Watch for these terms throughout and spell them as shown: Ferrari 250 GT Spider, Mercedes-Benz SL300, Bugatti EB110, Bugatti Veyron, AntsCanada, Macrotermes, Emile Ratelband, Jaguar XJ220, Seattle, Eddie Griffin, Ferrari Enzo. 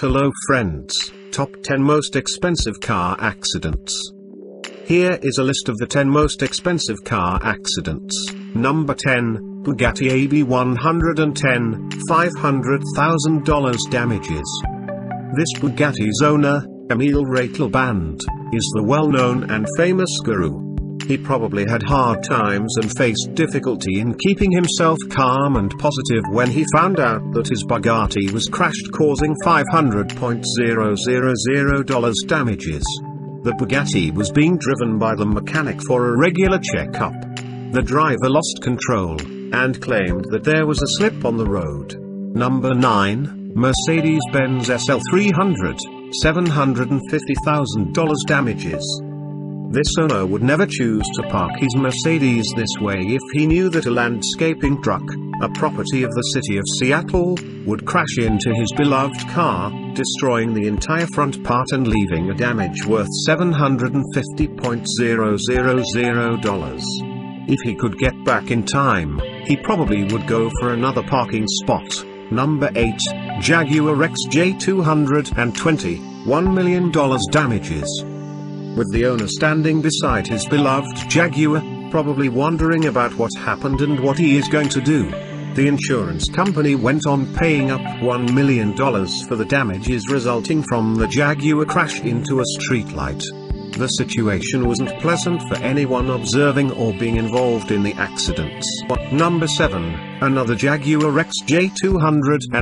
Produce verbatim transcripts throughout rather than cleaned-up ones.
Hello friends, top ten most expensive car accidents. Here is a list of the ten most expensive car accidents. Number ten, Bugatti E B one ten, five hundred thousand dollars damages. This Bugatti's owner, Emile Ratelband, is the well-known and famous guru. He probably had hard times and faced difficulty in keeping himself calm and positive when he found out that his Bugatti was crashed, causing five hundred thousand dollars damages. The Bugatti was being driven by the mechanic for a regular checkup. The driver lost control and claimed that there was a slip on the road. Number nine, Mercedes-Benz S L three hundred, seven hundred fifty thousand dollars damages. This owner would never choose to park his Mercedes this way if he knew that a landscaping truck, a property of the city of Seattle, would crash into his beloved car, destroying the entire front part and leaving a damage worth seven hundred fifty thousand dollars. If he could get back in time, he probably would go for another parking spot. Number eight, Jaguar X J two twenty, one million dollars damages. With the owner standing beside his beloved Jaguar, probably wondering about what happened and what he is going to do. The insurance company went on paying up one million dollars for the damages resulting from the Jaguar crash into a streetlight. The situation wasn't pleasant for anyone observing or being involved in the accidents. Number seven, another Jaguar X J two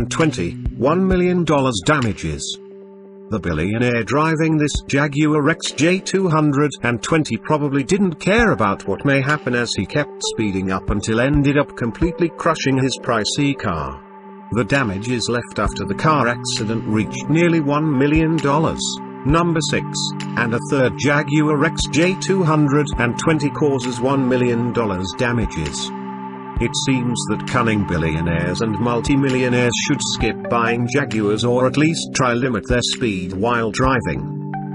twenty, one million dollars damages. The billionaire driving this Jaguar X J two twenty probably didn't care about what may happen as he kept speeding up until ended up completely crushing his pricey car. The damages left after the car accident reached nearly one million dollars. Number six, and a third Jaguar X J two twenty causes one million dollars damages. It seems that cunning billionaires and multimillionaires should skip buying Jaguars or at least try limit their speed while driving.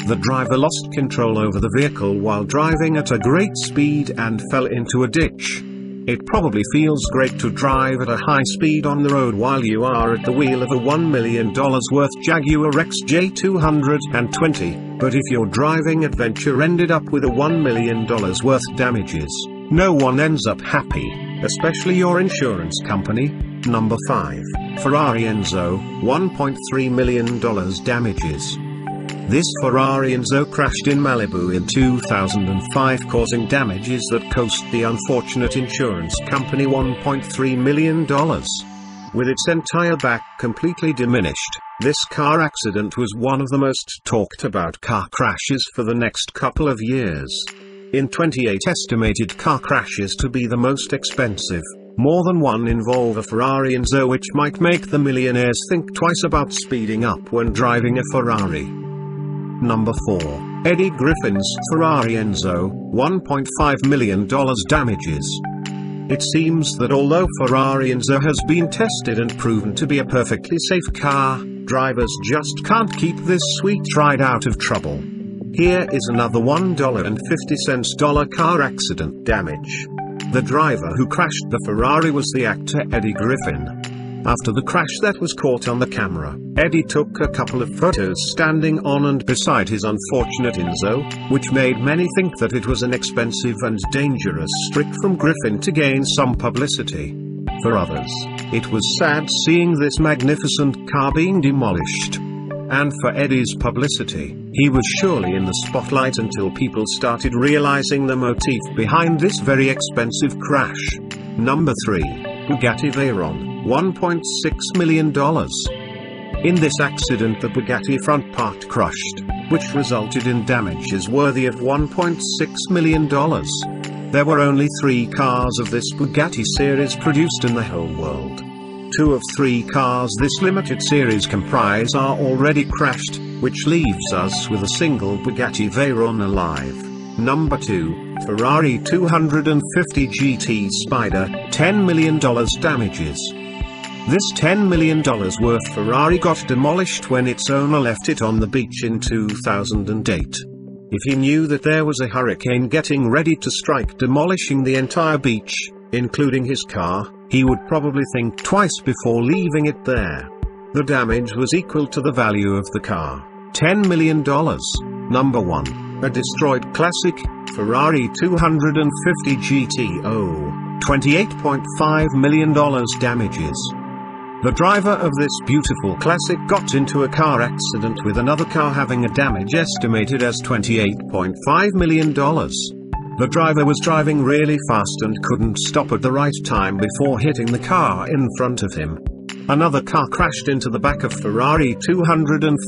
The driver lost control over the vehicle while driving at a great speed and fell into a ditch. It probably feels great to drive at a high speed on the road while you are at the wheel of a one million dollars worth Jaguar X J two twenty, but if your driving adventure ended up with a one million dollars worth damages, no one ends up happy, especially your insurance company. Number five, Ferrari Enzo, one point three million dollars damages. This Ferrari Enzo crashed in Malibu in two thousand five, causing damages that cost the unfortunate insurance company one point three million dollars. With its entire back completely diminished, this car accident was one of the most talked about car crashes for the next couple of years. In twenty-eight estimated car crashes to be the most expensive, more than one involve a Ferrari Enzo, which might make the millionaires think twice about speeding up when driving a Ferrari. Number four, Eddie Griffin's Ferrari Enzo, one point five million dollars damages. It seems that although Ferrari Enzo has been tested and proven to be a perfectly safe car, drivers just can't keep this sweet ride out of trouble. Here is another one dollar and fifty cent car accident damage. The driver who crashed the Ferrari was the actor Eddie Griffin. After the crash that was caught on the camera, Eddie took a couple of photos standing on and beside his unfortunate Enzo, which made many think that it was an expensive and dangerous trick from Griffin to gain some publicity. For others, it was sad seeing this magnificent car being demolished. And for Eddie's publicity, he was surely in the spotlight until people started realizing the motif behind this very expensive crash. Number three, Bugatti Veyron, one point six million dollars. In this accident the Bugatti front part crushed, which resulted in damages worthy of one point six million dollars. There were only three cars of this Bugatti series produced in the whole world. Two of three cars this limited series comprise are already crashed, which leaves us with a single Bugatti Veyron alive. Number two, Ferrari two hundred fifty G T Spider, ten million dollars damages. This ten million dollars worth Ferrari got demolished when its owner left it on the beach in two thousand eight. If he knew that there was a hurricane getting ready to strike, demolishing the entire beach, including his car, he would probably think twice before leaving it there. The damage was equal to the value of the car, ten million dollars. Number one. A destroyed classic, Ferrari two fifty G T O, twenty-eight point five million dollars damages. The driver of this beautiful classic got into a car accident with another car having a damage estimated as twenty-eight point five million dollars. The driver was driving really fast and couldn't stop at the right time before hitting the car in front of him. Another car crashed into the back of Ferrari two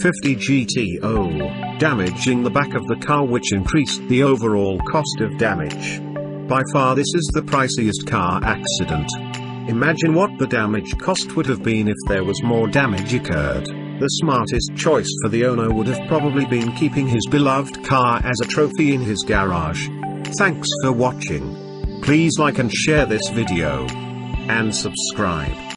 fifty G T O, damaging the back of the car, which increased the overall cost of damage. By far this is the priciest car accident. Imagine what the damage cost would have been if there was more damage occurred. The smartest choice for the owner would have probably been keeping his beloved car as a trophy in his garage. Thanks for watching. Please like and share this video. And subscribe.